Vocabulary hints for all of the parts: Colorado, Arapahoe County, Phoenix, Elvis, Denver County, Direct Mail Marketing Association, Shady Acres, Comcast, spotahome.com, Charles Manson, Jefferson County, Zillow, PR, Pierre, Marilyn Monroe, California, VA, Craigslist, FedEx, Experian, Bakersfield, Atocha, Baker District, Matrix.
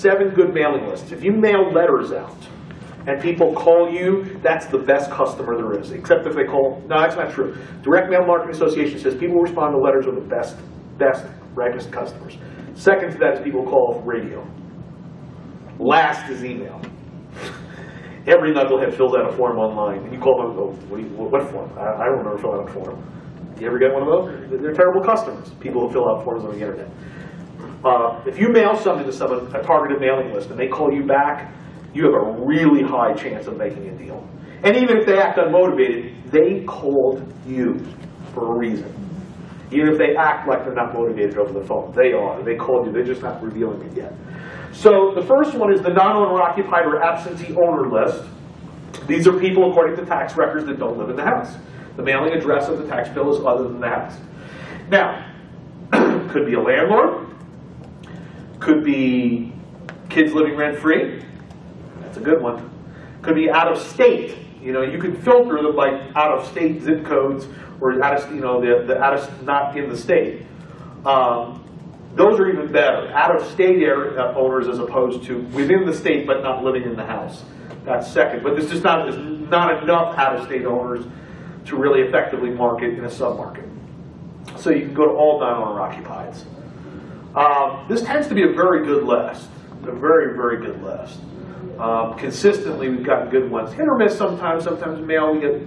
7 good mailing lists. If you mail letters out and people call you, that's the best customer there is, except if they call, no, that's not true. Direct Mail Marketing Association says people who respond to letters are the best, brightest customers. Second to that is people call radio. Last is email. Every knucklehead fills out a form online, and you call them, oh, what form? I don't remember filling out a form. You ever get one of those? They're terrible customers, people who fill out forms on the internet. If you mail something to someone, a targeted mailing list, and they call you back, you have a really high chance of making a deal. And even if they act unmotivated, they called you for a reason. Even if they act like they're not motivated over the phone, they are. They called you, they're just not revealing it yet. So the first one is the non-owner occupied or absentee owner list. These are people, according to tax records, that don't live in the house. The mailing address of the tax bill is other than the house. Now, could be a landlord, could be kids living rent-free. That's a good one. Could be out of state. You know, you can filter them by out of state zip codes or out of, you know, the out of, not in the state. Those are even better. Out of state owners as opposed to within the state but not living in the house. That's second. But there's not enough out of state owners to really effectively market in a submarket. So you can go to all non-owner occupieds. This tends to be a very good list. A very, very good list. Consistently, we've gotten good ones. Hit or miss sometimes. Sometimes mail, we get,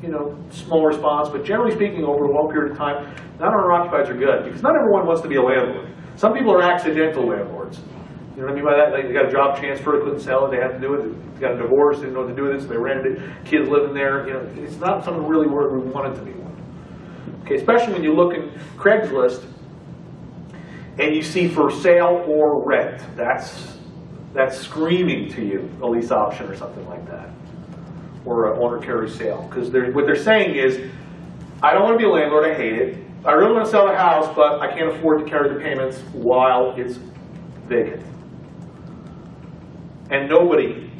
you know, small response. But generally speaking, over a long period of time, non-owner occupieds are good because not everyone wants to be a landlord. Some people are accidental landlords. You know what I mean by that? Like they got a job transfer, couldn't sell it, they had to do it. They got a divorce, they didn't know what to do with it, so they rented it. Kids living there. You know, it's not something really where we want it to be one. Okay, especially when you look in Craigslist and you see for sale or rent. That's screaming to you, a lease option or something like that, or an owner carry sale. Because what they're saying is, I don't want to be a landlord, I hate it. I really want to sell the house, but I can't afford to carry the payments while it's vacant. And nobody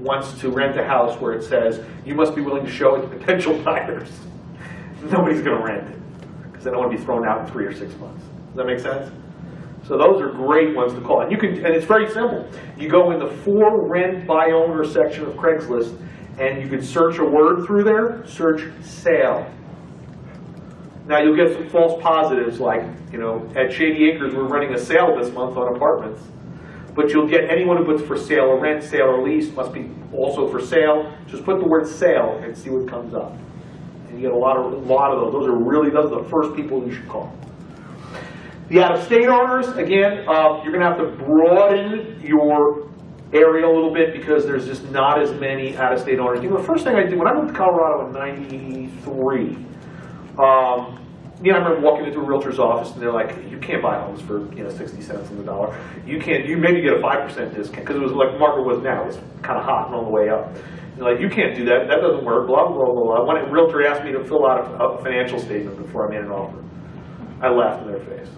wants to rent a house where it says, you must be willing to show it to potential buyers. Nobody's going to rent it, because they don't want to be thrown out in 3 or 6 months. Does that make sense? So those are great ones to call. And you can, and it's very simple. You go in the for rent by owner section of Craigslist, and you can search a word through there, search sale. Now you'll get some false positives like, you know, at Shady Acres we're running a sale this month on apartments. But you'll get anyone who puts for sale or rent, sale or lease, must be also for sale. Just put the word sale and see what comes up. And you get a lot of those. Those are the first people you should call. The out-of-state owners, again, you're going to have to broaden your area a little bit because there's just not as many out-of-state owners. You know, the first thing I did when I moved to Colorado in '93, you know, I remember walking into a realtor's office and they're like, "You can't buy homes for, you know, 60 cents on the dollar. You can't. You maybe get a 5% discount because it was like the market was now. It was kind of hot and on the way up. Like, you can't do that. That doesn't work. Blah blah blah blah." When a realtor asked me to fill out a financial statement before I made an offer, I laughed in their face.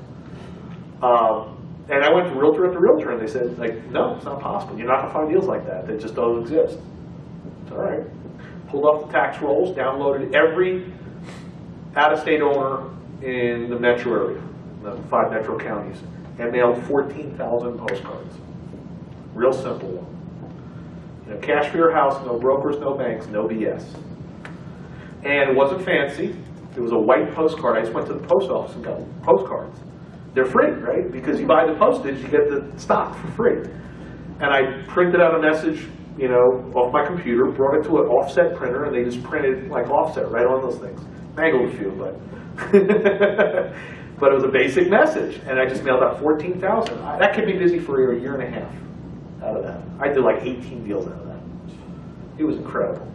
And I went to realtor after realtor, and they said, like, no, it's not possible. You're not going to find deals like that. They just don't exist. It's all right. Pulled up the tax rolls, downloaded every out-of-state owner in the metro area, the 5 metro counties, and mailed 14,000 postcards. Real simple one. You know, cash for your house, no brokers, no banks, no BS. And it wasn't fancy. It was a white postcard. I just went to the post office and got postcards. They're free, right? Because you buy the postage, you get the stock for free. And I printed out a message, you know, off my computer, brought it to an offset printer, and they just printed like offset right on those things. Mangled a few, but but it was a basic message, and I just mailed out 14,000. That could be busy for a year and a half out of that. I did like 18 deals out of that. It was incredible.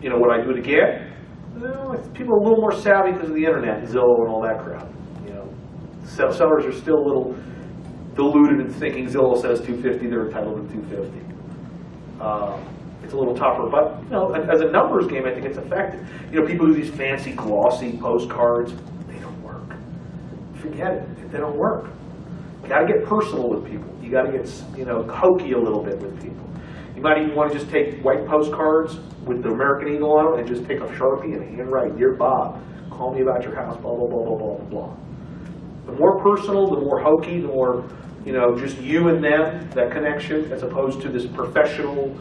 You know, would I do it again? Well, people are a little more savvy because of the internet and Zillow and all that crap. You know, sellers are still a little deluded in thinking Zillow says 250, they're entitled to 250. It's a little tougher, but you know, as a numbers game, I think it's effective. You know, people do these fancy, glossy postcards. They don't work. Forget it. They don't work. You got to get personal with people. You got to get, you know, hokey a little bit with people. You might even want to just take white postcards with the American Eagle on them and just take a Sharpie and handwrite, "Dear Bob, call me about your house, blah, blah, blah, blah, blah, blah, blah." The more personal, the more hokey, the more, you know, just you and them, that connection, as opposed to this professional,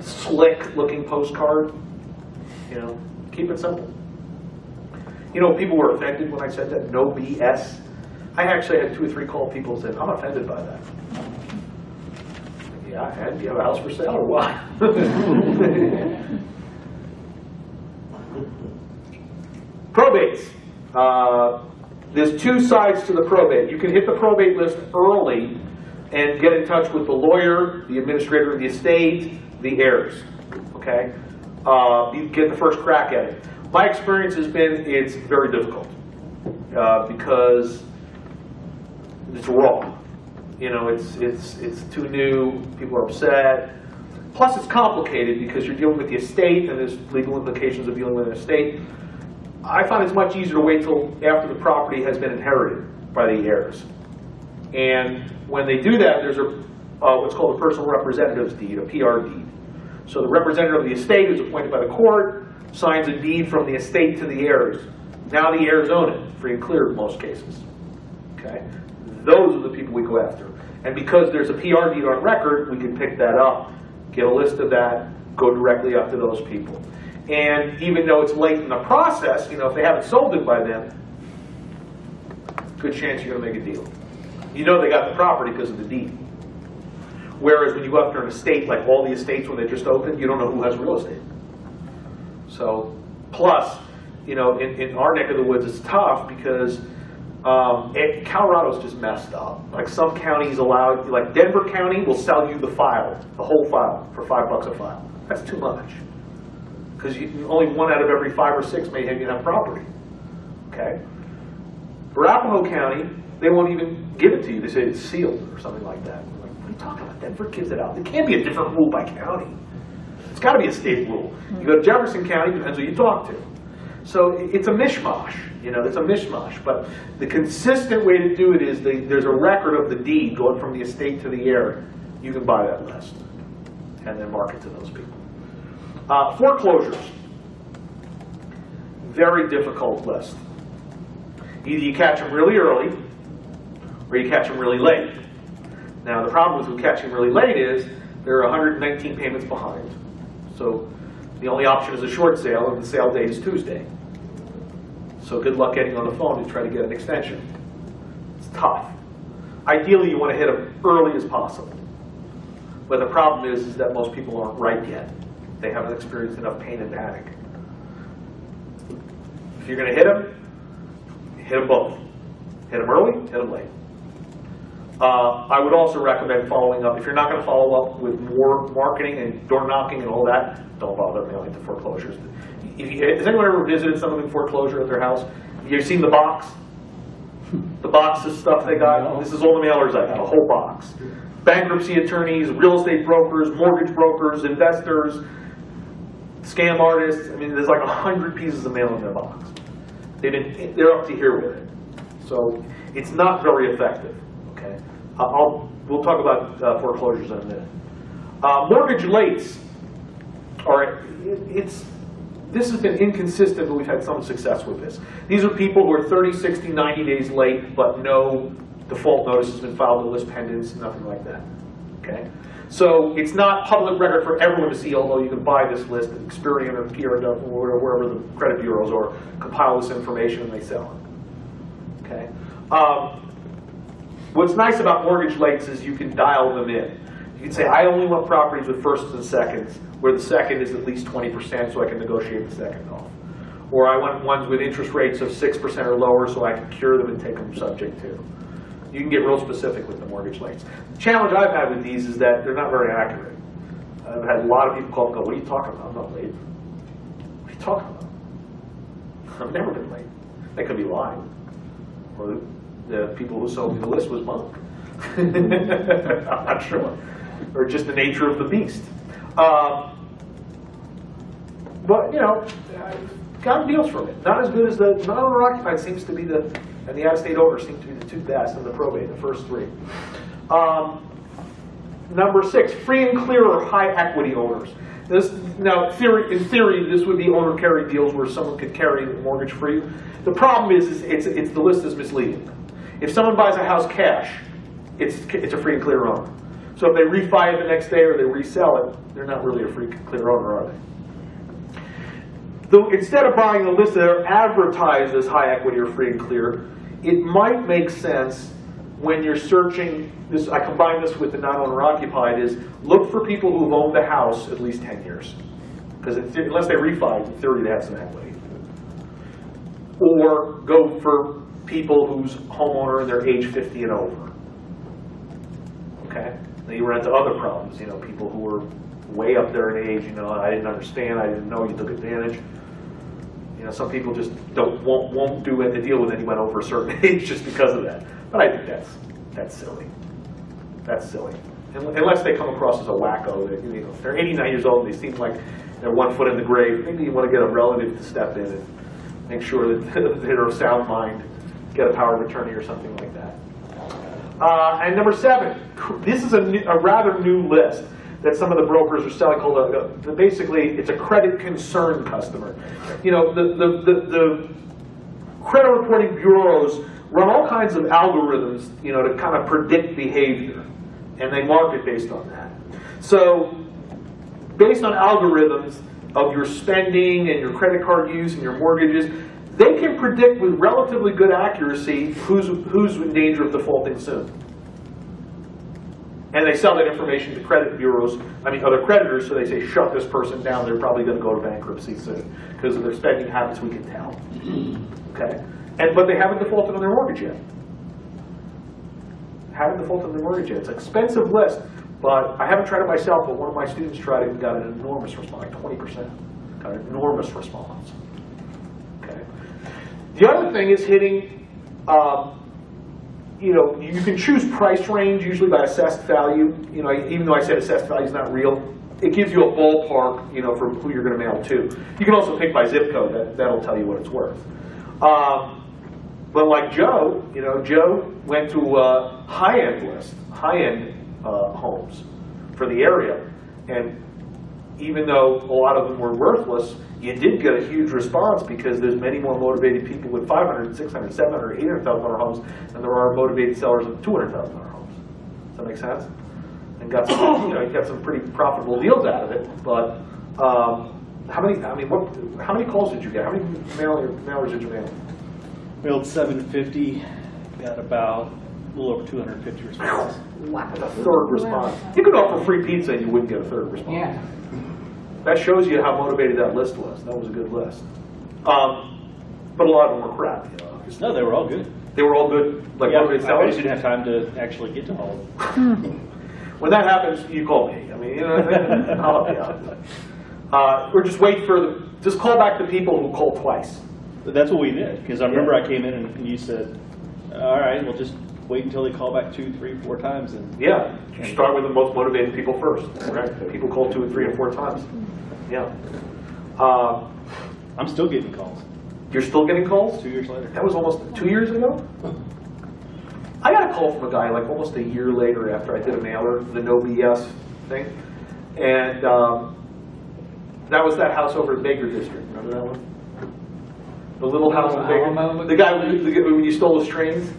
slick-looking postcard. You know, keep it simple. You know, people were offended when I said that, no BS. I actually had 2 or 3 call people and said, I'm offended by that. Yeah, do you have a house for sale or what? Probates. There's 2 sides to the probate. You can hit the probate list early and get in touch with the lawyer, the administrator of the estate, the heirs. Okay? You get the first crack at it. My experience has been it's very difficult because it's raw. You know, it's too new, people are upset. Plus it's complicated because you're dealing with the estate and there's legal implications of dealing with an estate. I find it's much easier to wait till after the property has been inherited by the heirs. And when they do that, there's a what's called a personal representative's deed, a PR deed. So the representative of the estate who's appointed by the court signs a deed from the estate to the heirs. Now the heirs own it, free and clear in most cases. Okay? Those are the people we go after. And because there's a PR deed on record, we can pick that up, get a list of that, go directly up to those people. And even though it's late in the process, you know, if they haven't sold it by then, good chance you're going to make a deal. You know they got the property because of the deed. Whereas when you go after an estate, like all the estates when they just opened, you don't know who has real estate. So, plus, you know, in our neck of the woods, it's tough because Colorado's just messed up. Like some counties allowed, like Denver County will sell you the file, the whole file, for $5 a file. That's too much. Because only 1 out of every 5 or 6 may have you that property. Okay? Arapahoe County, they won't even give it to you. They say it's sealed or something like that. We're like, what are you talking about? Denver gives it out. It can't be a different rule by county. It's got to be a state rule. You go to Jefferson County, depends who you talk to. So it's a mishmash. You know, it's a mishmash. But the consistent way to do it is there's a record of the deed going from the estate to the heir. You can buy that list and then market to those people. Foreclosures, very difficult list. Either you catch them really early or you catch them really late. Now the problem with catching them really late is there are 119 payments behind. So the only option is a short sale and the sale date is Tuesday. So good luck getting on the phone and trying to get an extension. It's tough. Ideally you want to hit them early as possible. But the problem is that most people aren't ripe yet. They haven't experienced enough pain and panic. If you're going to hit them both. Hit them early, hit them late. I would also recommend following up. If you're not going to follow up with more marketing and door knocking and all that, don't bother mailing to foreclosures. Has anyone ever visited someone in foreclosure at their house? You've seen the box? The box of stuff they got? This is all the mailers I got, a whole box. Bankruptcy attorneys, real estate brokers, mortgage brokers, investors, scam artists. I mean, there's like 100 pieces of mail in their box. They're up to here with it. So it's not very effective, okay? We'll talk about foreclosures in a minute. Mortgage lates are, this has been inconsistent, but we've had some success with this. These are people who are 30, 60, 90 days late, but no default notice has been filed, the list pendants, nothing like that, okay? So it's not public record for everyone to see, although you can buy this list at Experian or Pierre or wherever the credit bureaus are, compile this information and they sell it. Okay? What's nice about mortgage lates is you can dial them in. You can say, I only want properties with firsts and seconds, where the second is at least 20% so I can negotiate the second off. Or I want ones with interest rates of 6% or lower so I can cure them and take them subject to. You can get real specific with the mortgage lates. The challenge I've had with these is that they're not very accurate. I've had a lot of people call and go, what are you talking about? I'm not late. What are you talking about? I've never been late. They could be lying. Or the people who sold me the list was monk. I'm not sure. Or just the nature of the beast. But, you know, I've gotten deals from it. Not as good as the non-owner-occupied seems to be the... And the out-of-state owners seem to be the 2 best in the probate, the first 3. Number 6, free and clear or high equity owners. Now, in theory, this would be owner-carry deals where someone could carry the mortgage free. The problem is the list is misleading. If someone buys a house cash, it's a free and clear owner. So if they refi it the next day or they resell it, they're not really a free and clear owner, are they? Though instead of buying a list that are advertised as high equity or free and clear, it might make sense when you're searching, this, I combine this with the non-owner occupied, is look for people who've owned the house at least 10 years. Because unless they refi, in theory, they have some equity. Or go for people whose homeowner and they're age 50 and over. Okay? Now you run into other problems, you know, people who are way up there in age, you know, I didn't understand, I didn't know, you took advantage. You know, some people just don't, won't do it to deal with anyone over a certain age just because of that. But I think that's silly. That's silly. Unless they come across as a wacko. You know, if they're 89 years old and they seem like they're 1 foot in the grave, maybe you want to get a relative to step in and make sure that they're of sound mind, get a power of attorney or something like that. And number 7, this is a rather new list that some of the brokers are selling called a, basically it's a credit concern customer. You know, the credit reporting bureaus run all kinds of algorithms, you know, to kind of predict behavior, and they market based on that. So based on algorithms of your spending and your credit card use and your mortgages, they can predict with relatively good accuracy who's in danger of defaulting soon. And they sell that information to credit bureaus, I mean other creditors, so they say, shut this person down, they're probably going to go to bankruptcy soon. Because of their spending habits, we can tell. Okay? But they haven't defaulted on their mortgage yet. Haven't defaulted on their mortgage yet. It's an expensive list, but I haven't tried it myself, but one of my students tried it and got an enormous response, like 20%. Got an enormous response. Okay. The other thing is hitting, you know, you can choose price range usually by assessed value. You know, even though I said assessed value is not real, it gives you a ballpark, you know, for who you're going to mail to. You can also pick by zip code. That'll tell you what it's worth. But like Joe, you know, Joe went to a high-end list, high-end homes for the area, and even though a lot of them were worthless, you did get a huge response because there's many more motivated people with 500, 600, 700, $800,000 homes than there are motivated sellers with $200,000 homes. Does that make sense? And got some, you know, you got some pretty profitable deals out of it, but. How many? I mean, what? How many calls did you get? How many mailers did you mail? Mailed 750. Got about a little over 250 responses. Wow! A third response. You could offer free pizza and you wouldn't get a third response. Yeah. That shows you how motivated that list was. That was a good list. But a lot of them were crap. You know, obviously. No, they were all good. They were all good. Like yeah, I just didn't have time to actually get to all of them. When that happens, you call me. I mean, you know, I'll help you out. Or just wait for the, just call back the people who called twice. That's what we did, because I remember I came in and you said, all right, we'll just wait until they call back 2, 3, 4 times. And yeah, you start with the most motivated people first. Right? People call 2, 3, and 4 times. Yeah. I'm still getting calls. You're still getting calls? 2 years later. That was almost 2 years ago? I got a call from a guy like almost a year later after I did a mailer, the no BS thing. And that was that house over in Baker District. Remember that one? The little house in Baker. The guy when you stole his trains.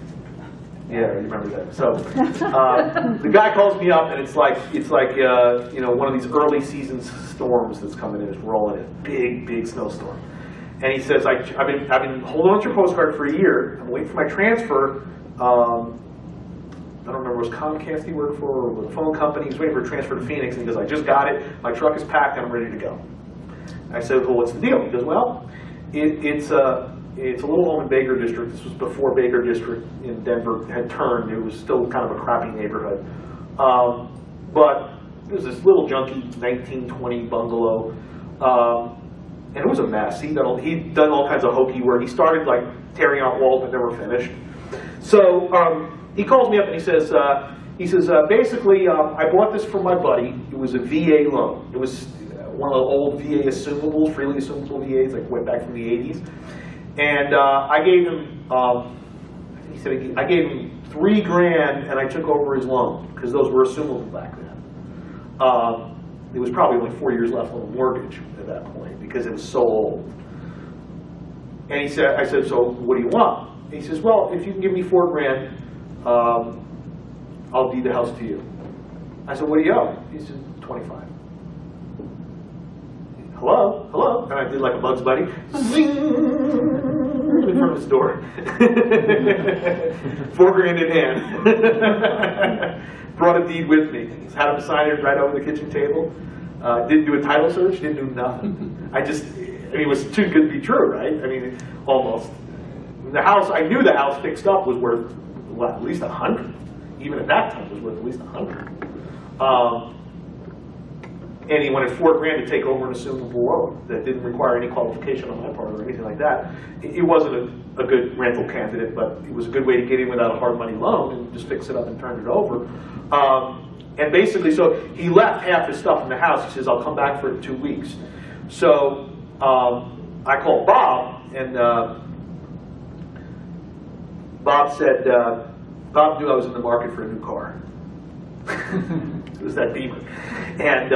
Yeah, I remember that. So the guy calls me up, and it's like you know, one of these early season storms that's coming in, is rolling in, big snowstorm. And he says, I've been holding on to your postcard for a year. I'm waiting for my transfer. I don't remember, was Comcast he worked for or the phone company. He was waiting for a transfer to Phoenix, and he goes, I just got it. My truck is packed, and I'm ready to go. I said, well, what's the deal? He goes, well, it's a little home in Baker District. This was before Baker District in Denver had turned. It was still kind of a crappy neighborhood. But it was this little junky 1920 bungalow, and it was a mess. He'd done all kinds of hokey work. He started like tearing out walls that never finished. So he calls me up and he says, basically, I bought this for my buddy. It was a VA loan. It was one of the old VA assumables, freely assumable VAs, like went back from the 80s. And I gave him, he said, I gave him $3,000 and I took over his loan because those were assumable back then. It was probably only 4 years left on the mortgage at that point because it was so old. And he said, I said, so what do you want? He says, well, if you can give me $4,000, I'll deed the house to you. I said, what do you owe? He said, 25. Hello, hello. And I did like a Bugs Bunny, zing, in front of his door. $4,000 in hand. Brought a deed with me. Just had him sign it right over the kitchen table. Didn't do a title search, didn't do nothing. I mean, it was too good to be true, right? I mean, almost. The house, I knew the house fixed up was worth, well, at least 100. Even at that time, it was worth at least 100. And he wanted $4,000 to take over an assumable loan that didn't require any qualification on my part or anything like that. It wasn't a good rental candidate, but it was a good way to get in without a hard money loan and just fix it up and turn it over. And basically, so he left half his stuff in the house. He says, I'll come back for 2 weeks. So I called Bob, and Bob said, Bob knew I was in the market for a new car. It was that Beamer. And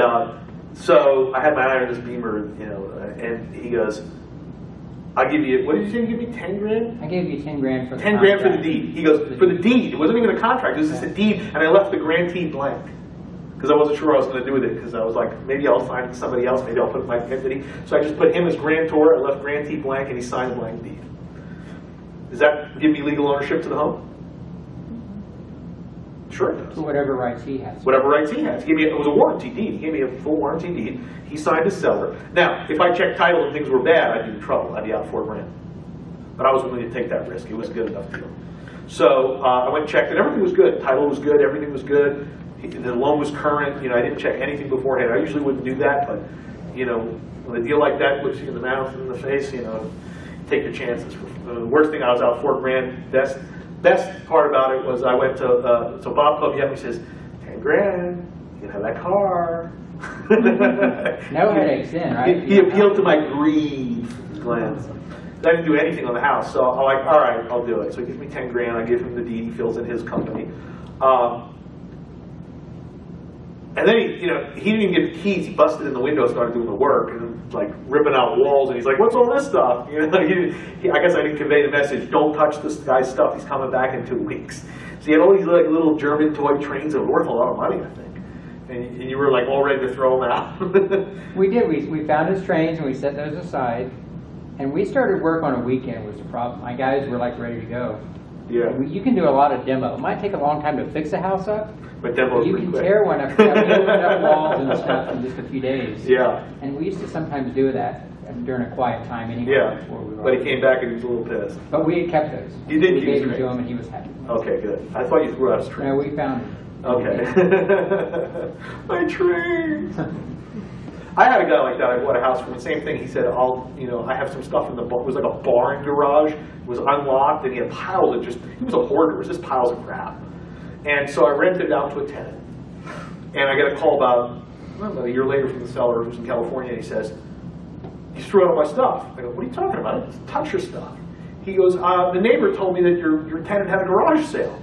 so I had my eye on this Beamer, you know, and he goes, I'll give you, what did you say, you give me, 10 grand? I gave you 10 grand for the 10 contract. Grand for the deed. He goes, for the deed. It wasn't even a contract. It was just a deed, and I left the grantee blank because I wasn't sure what I was going to do with it, because I was like, maybe I'll sign somebody else. Maybe I'll put my entity. So I just put him as grantor. I left grantee blank, and he signed the blank deed. Does that give me legal ownership to the home? Sure it does. Whatever rights he has. Whatever rights he has. He gave me, it was a warranty deed. He gave me a full warranty deed. He signed his seller. Now, if I checked title and things were bad, I'd be in trouble. I'd be out $4,000. But I was willing to take that risk. It was a good enough deal. So I went and checked, and everything was good. Title was good. Everything was good. The loan was current. You know, I didn't check anything beforehand. I usually wouldn't do that, but you know, when a deal like that looks you in the mouth and in the face, you know, take your chances. The worst thing, I was out $4,000. Best part about it was I went to so Bob called me up and he says, 10 grand, you can have that car. No headaches then, right? He appealed to my greed, Glenn. I didn't do anything on the house, so I'm like, all right, I'll do it. So he gives me 10 grand. I give him the deed. He fills in his company, and then he, you know, he didn't even get the keys. He busted in the window, started doing the work, and like ripping out walls. And he's like, "What's all this stuff?" You know, I guess I didn't convey the message. Don't touch this guy's stuff. He's coming back in 2 weeks. So he had all these like little German toy trains that were worth a lot of money, I think. And you were like all ready to throw them out. We did. We found his trains and we set those aside. And we started work on a weekend. Was the problem? My guys were like ready to go. Yeah. You can do a lot of demo. It might take a long time to fix a house up, but you can tear one up, walls and stuff in just a few days. Yeah. And we used to sometimes do that during a quiet time anyway. Yeah. Before we were, but he came back and he was a little pissed. But we had kept those. You did. We gave them to him and he was happy. Okay, good. I thought you threw out his train. No, we found it. Okay. My train. I had a guy like that. I bought a house from the same thing. He said, you know, I have some stuff in the barn. It was like a barn garage. It was unlocked, and he had piles of he was a hoarder. It was just piles of crap. And so I rented it out to a tenant. And I got a call about a year later from the seller who's in California, and he says, you threw out all my stuff. I go, what are you talking about? I didn't touch your stuff. He goes, the neighbor told me that your tenant had a garage sale.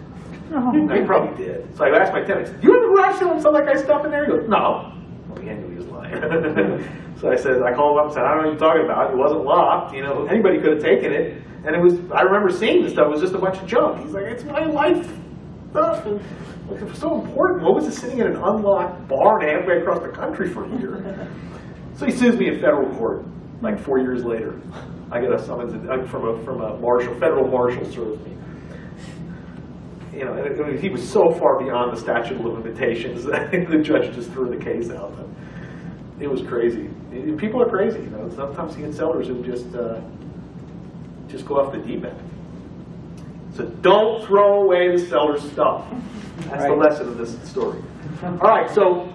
Oh, and I probably did. So I asked my tenant, do you have a garage sale and some of that guy's stuff in there? He goes, no. Well, he knew he was lying. So I said, I called him up and said, I don't know what you're talking about. It wasn't locked. You know, anybody could have taken it. And it was, I remember seeing this stuff. It was just a bunch of junk. He's like, it's my life stuff. And it was so important. What was it sitting in an unlocked barn halfway across the country for a year? So he sues me in federal court. Like 4 years later, I get a summons from a marshal. Federal marshal served me. You know, and he was so far beyond the statute of limitations that the judge just threw the case out. But it was crazy. And people are crazy, you know. Sometimes you get sellers who just go off the deep end. So don't throw away the seller's stuff. That's right. The lesson of this story. All right. So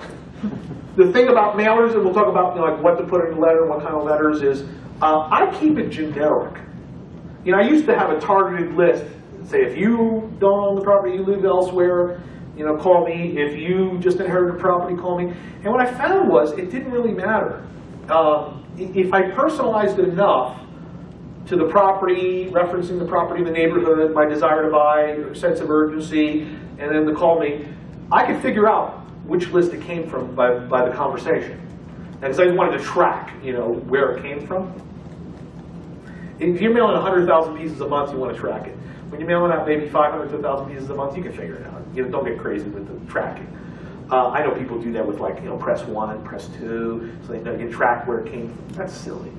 the thing about mailers, and we'll talk about, you know, like what to put in a letter, what kind of letters, is I keep it generic. You know, I used to have a targeted list. Say, if you don't own the property, you live elsewhere, you know, call me. If you just inherited a property, call me. And what I found was it didn't really matter. If I personalized it enough to the property, referencing the property, the neighborhood, my desire to buy, sense of urgency, and then the call me, I could figure out which list it came from by the conversation. And because I wanted to track, you know, where it came from. If you're mailing 100,000 pieces a month, you want to track it. When you're mailing out maybe 500 to 1,000 pieces a month, you can figure it out. You know, don't get crazy with the tracking. I know people do that with, like, you know, press 1 and press 2, so they know you can track where it came from. That's silly.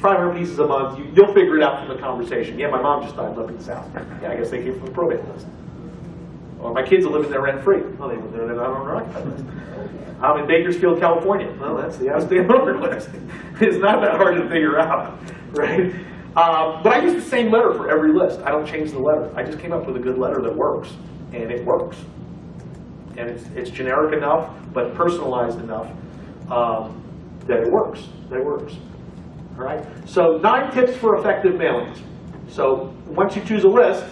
500 pieces a month, you'll figure it out from the conversation. Yeah, my mom just died up in the South. Yeah, I guess they came from the probate list. Or my kids are living there rent free. Well, they're not on the occupied list. I'm in Bakersfield, California. Well, that's the outstanding owner list. It's not that hard to figure out, right? But I use the same letter for every list. I don't change the letter. I just came up with a good letter that works, and it works. And it's generic enough, but personalized enough that it works. That it works. All right. So 9 tips for effective mailings. So once you choose a list,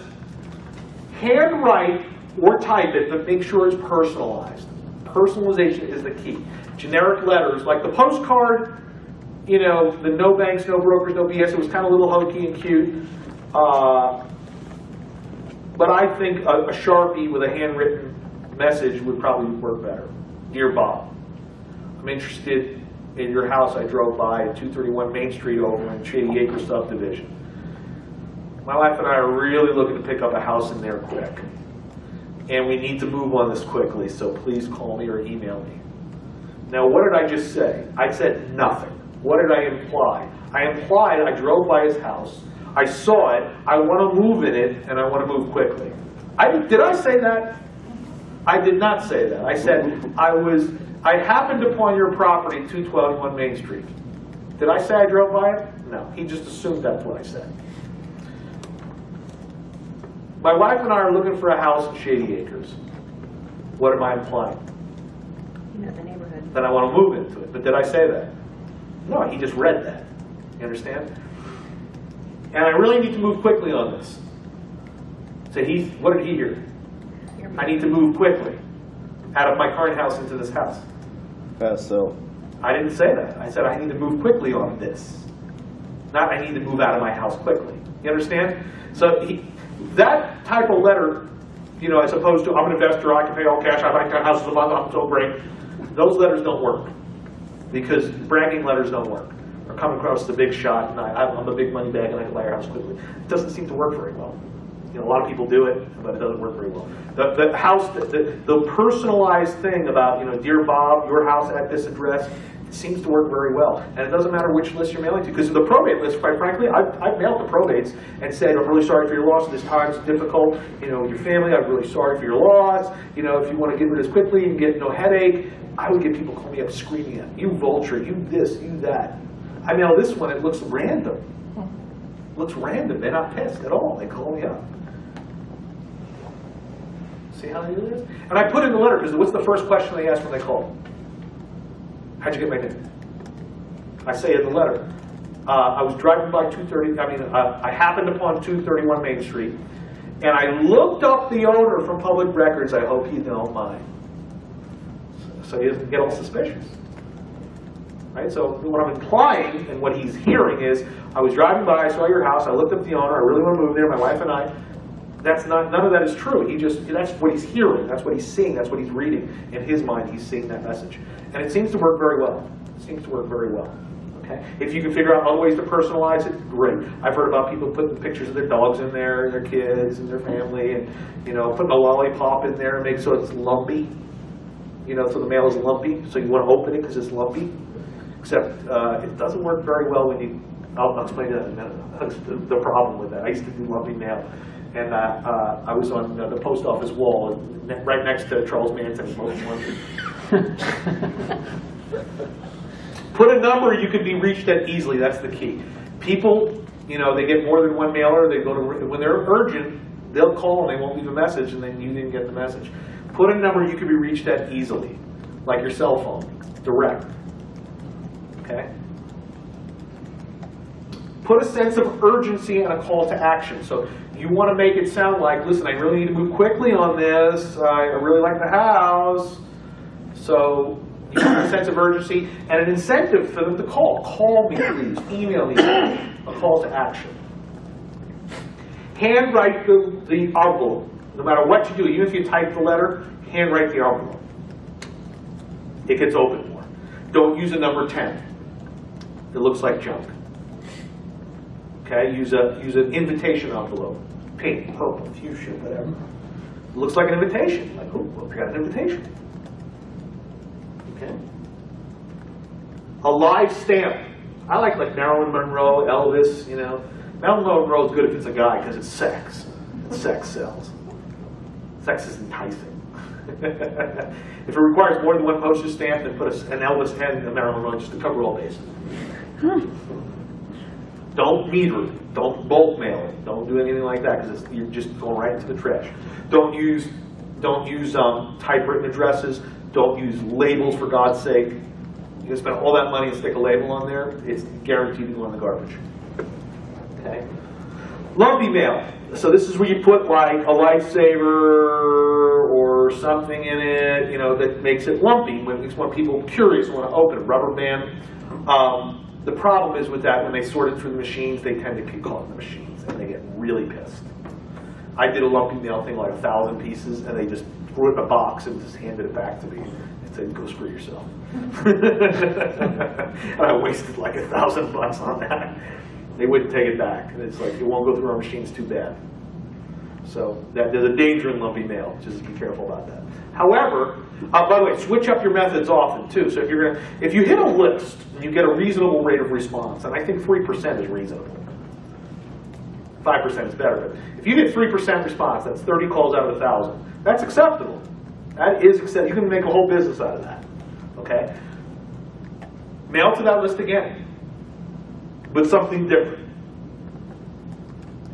handwrite or type it, but make sure it's personalized. Personalization is the key. Generic letters like the postcard, you know, the no banks, no brokers, no BS. It was kind of a little hokey and cute, but I think a Sharpie with a handwritten message would probably work better. Dear Bob, I'm interested in your house. I drove by at 231 Main Street over in Shady Acres subdivision. My wife and I are really looking to pick up a house in there quick, and we need to move on this quickly, so please call me or email me. Now, what did I just say? I said nothing. What did I imply? I implied I drove by his house, I saw it, I want to move in it, and I want to move quickly. Did I say that? I did not say that. I said, I happened upon your property, 221 Main Street. Did I say I drove by it? No, he just assumed that's what I said. My wife and I are looking for a house in Shady Acres. What am I implying? You know the neighborhood. Then I want to move into it. But did I say that? No, he just read that. You understand? And I really need to move quickly on this. So what did he hear? I need to move quickly out of my current house into this house. So I didn't say that. I said I need to move quickly on this. Not I need to move out of my house quickly. You understand? So that type of letter, you know, as opposed to I'm an investor, I can pay all cash, I buy 10 houses a month, I'm so great. Those letters don't work, because bragging letters don't work. Or come across the big shot and I'm a big money bag and I can buy your house quickly. It doesn't seem to work very well. You know, a lot of people do it, but it doesn't work very well. The personalized thing about, you know, dear Bob, your house at this address, it seems to work very well. And it doesn't matter which list you're mailing to, because the probate list, quite frankly, I've mailed the probates and said, I'm really sorry for your loss, this time's difficult, you know, your family, I'm really sorry for your loss, you know, if you want to get rid of this quickly and get no headache. I would get people calling me up screaming at me, you vulture, you this, you that. I mail this one, it looks random. It looks random, they're not pissed at all, they call me up. See how they do this? And I put in the letter, because what's the first question they ask when they call? How'd you get my name? I say in the letter, I was driving by 230, I happened upon 231 Main Street, and I looked up the owner from public records, I hope he don't mind. So he doesn't get all suspicious. Right? So what I'm implying and what he's hearing is, I was driving by, I saw your house, I looked up the owner, I really want to move there, my wife and I. That's not, none of that is true. He just, that's what he's hearing, that's what he's seeing, that's what he's reading. In his mind, he's seeing that message. And it seems to work very well. It seems to work very well. Okay? If you can figure out other ways to personalize it, great. I've heard about people putting pictures of their dogs in there, and their kids, and their family, and, you know, putting a lollipop in there and make so it's lumpy. You know, so the mail is lumpy, so you want to open it because it's lumpy. Except it doesn't work very well when you, I'll explain that in a minute. That's the problem with that. I used to do lumpy mail. And I was on the post office wall, right next to Charles Manson. Put a number you can be reached at easily. That's the key. People, you know, they get more than one mailer. They go to when they're urgent, they'll call and they won't leave a message, and then you didn't get the message. Put a number you can be reached at easily, like your cell phone, direct. Okay. Put a sense of urgency and a call to action. So you want to make it sound like, listen, I really need to move quickly on this. I really like the house. So you want a sense of urgency and an incentive for them to call. Call me, please. Email me. A call to action. Handwrite the envelope. No matter what you do, even if you type the letter, handwrite the envelope. It gets opened more. Don't use a number 10. It looks like junk. Okay, use an invitation envelope. pink, purple, fuchsia, whatever. It looks like an invitation. Like, oh, well, we got an invitation. Okay. A live stamp. I like Marilyn Monroe, Elvis, you know. Marilyn Monroe is good if it's a guy because it's sex. Sex sells. Sex is enticing. If it requires more than one postage stamp, then put an Elvis pen in a Marilyn Monroe just to cover all bases. Don't meter it. Don't bulk mail it. Don't do anything like that because you're just going right into the trash. Don't use typewritten addresses. Don't use labels, for God's sake. You can spend all that money and stick a label on there. It's guaranteed to go in the garbage. Okay. Lumpy mail. So this is where you put like a lifesaver or something in it, you know, that makes it lumpy. When it's when people curious want to open a rubber band. The problem is with that, when they sort it through the machines, they tend to kick off the machines and they get really pissed. I did a lumpy mail thing like 1,000 pieces, and they just threw it in a box and just handed it back to me and said, "Go screw yourself." And I wasted like $1,000 on that. They wouldn't take it back. And it's like, it won't go through our machines, too bad. So that, there's a danger in lumpy mail. Just be careful about that. However, by the way, switch up your methods often, too. So if you hit a list and you get a reasonable rate of response, and I think 3% is reasonable. 5% is better. But if you get 3% response, that's 30 calls out of 1,000. That's acceptable. That is acceptable. You can make a whole business out of that. Okay? Mail to that list again, but something different.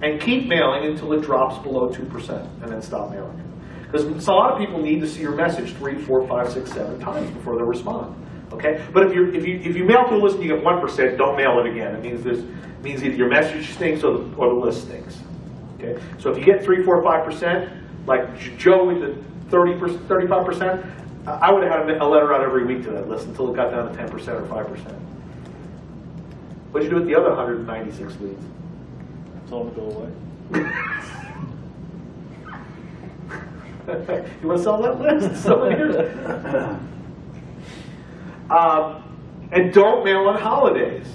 And keep mailing until it drops below 2%, and then stop mailing it. Because a lot of people need to see your message 3, 4, 5, 6, 7 times before they respond. Okay? But if you mail to a list and you get 1%, don't mail it again. It means either your message stinks or the list stinks. Okay? So if you get 3, 4, 5%, like Joe with the 35%, I would have had a letter out every week to that list until it got down to 10% or 5%. What'd you do with the other 196 leads? I told them to go away. You want to sell that list? Somebody here? And don't mail on holidays.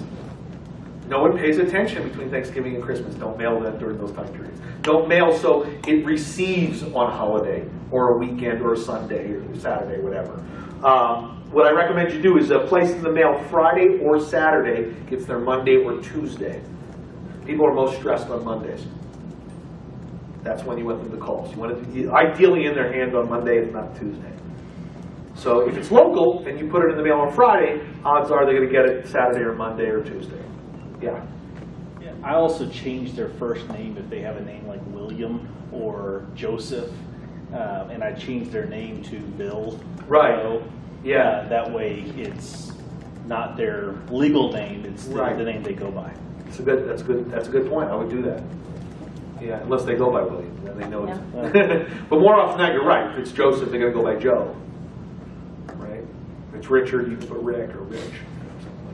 No one pays attention between Thanksgiving and Christmas. Don't mail that during those time periods. Don't mail so it receives on a holiday or a weekend or a Sunday or Saturday, whatever. What I recommend you do is place in the mail Friday or Saturday, gets there Monday or Tuesday. People are most stressed on Mondays. That's when you want them to call. So you want it to be ideally in their hand on Monday, if not Tuesday. So if it's local and you put it in the mail on Friday, odds are they're going to get it Saturday or Monday or Tuesday. Yeah. Yeah. I also change their first name if they have a name like William or Joseph, and I change their name to Bill. Right. Joe. Yeah, that way it's not their legal name; it's the name they go by. It's a good. That's good. That's a good point. I would do that. Yeah, unless they go by William, then they know it's. But more often than not, you're right. If it's Joseph, they're going to go by Joe. Right? If it's Richard, you can put Rick or Rich, or something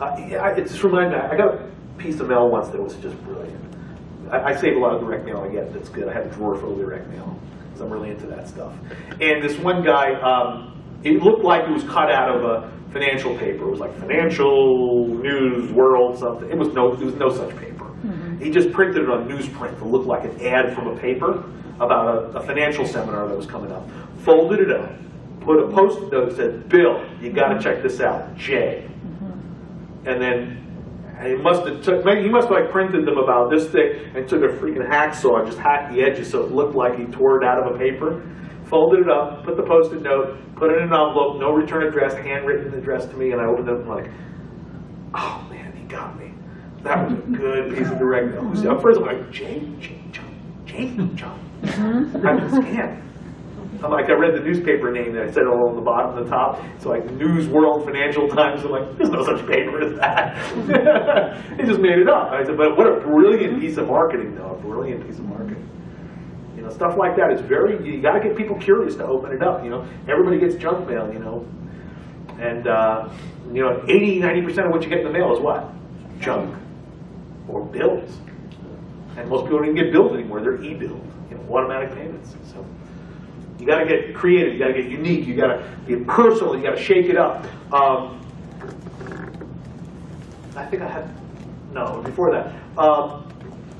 like that. It just reminded me. I got a piece of mail once that was just brilliant. I save a lot of direct mail. I get that's good. I have a drawer full of direct mail because I'm really into that stuff. And this one guy. It looked like it was cut out of a financial paper. It was like Financial News World something. There was no such paper. Mm-hmm. He just printed it on newsprint to look like an ad from a paper about a financial seminar that was coming up. Folded it up, put a post-it note that said, "Bill, you got to check this out, J." Mm-hmm. And then he must have printed them about this thick and took a freaking hacksaw and just hacked the edges so it looked like he tore it out of a paper. Folded it up, put the post-it note, put it in an envelope, no return address, handwritten address to me, and I opened it up and I'm like, oh man, he got me. That was a good piece of direct mail. So first I'm like, J. John. I'm just scared. I'm like, I read the newspaper name that I said all on the bottom and the top. It's like News World, Financial Times. I'm like, there's no such paper as that. He just made it up. I said, but what a brilliant piece of marketing, though. A brilliant piece of marketing. You know, stuff like that is very, you got to get people curious to open it up, you know. Everybody gets junk mail, you know. And, you know, 80, 90% of what you get in the mail is what? Junk. Or bills. And most people don't even get bills anymore. They're e-billed, you know, automatic payments. So you got to get creative. You got to get unique. You got to get personal. You got to shake it up. I think I had, no, before that.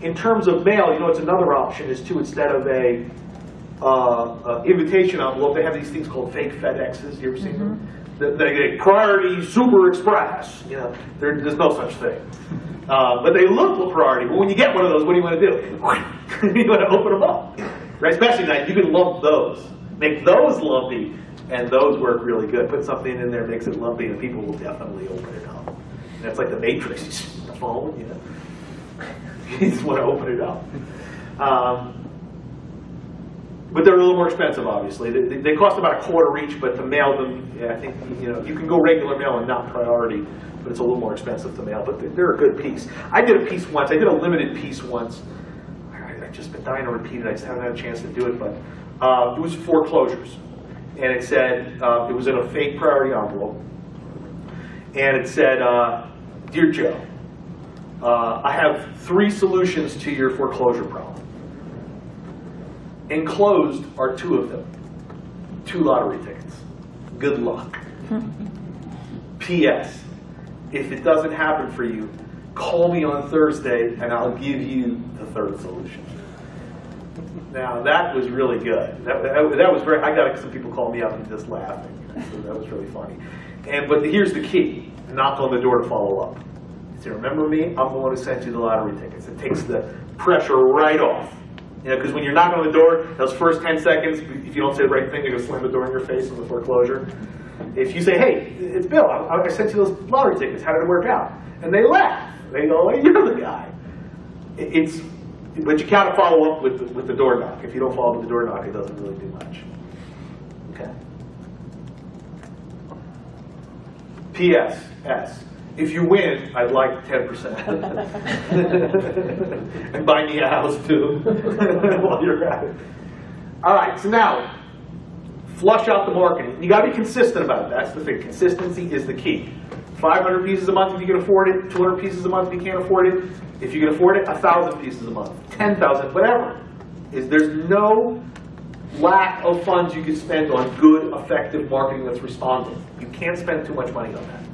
In terms of mail, you know, it's another option is too, instead of a invitation envelope, they have these things called fake FedExes. You ever seen them? They get priority super express. You know, there's no such thing. But they look for priority. But when you get one of those, what do you want to do? You want to open them up. Right? Especially that you can lump those. Make those lumpy, and those work really good. Put something in there, makes it lumpy, and people will definitely open it up. And that's like the Matrix, the phone, you know. You just want to open it up. But they're a little more expensive, obviously. They cost about $0.25 each, but to mail them, yeah, I think, you know, you can go regular mail and not priority, but it's a little more expensive to mail. But they're a good piece. I did a piece once. I did a limited piece once. I've just been dying to repeat it. I just haven't had a chance to do it, but it was foreclosures. And it said, it was in a fake priority envelope. And it said, Dear Joe, I have 3 solutions to your foreclosure problem. Enclosed are 2 of them. 2 lottery tickets. Good luck. P.S. If it doesn't happen for you, call me on Thursday and I'll give you the 3rd solution. Now that was really good. That was very. I got some people call me up and just laughing. You know, so that was really funny. But here's the key: knock on the door to follow up. Say, remember me? I'm the one who sent you the lottery tickets. It takes the pressure right off. You know, because when you're knocking on the door, those first 10 seconds, if you don't say the right thing, they're gonna slam the door in your face in the foreclosure. If you say, hey, it's Bill. I sent you those lottery tickets. How did it work out? And they laugh. They go, hey, you're the guy. But you kind of follow up with the door knock. If you don't follow up with the door knock, it doesn't really do much. Okay. P.S. S. If you win, I'd like 10%. And buy me a house too while you're at it. All right. So now, flush out the marketing. You got to be consistent about it. That's the thing. Consistency is the key. 500 pieces a month if you can afford it, 200 pieces a month if you can't afford it. If you can afford it, 1,000 pieces a month, 10,000, whatever. There's no lack of funds you can spend on good, effective marketing that's responding. You can't spend too much money on that.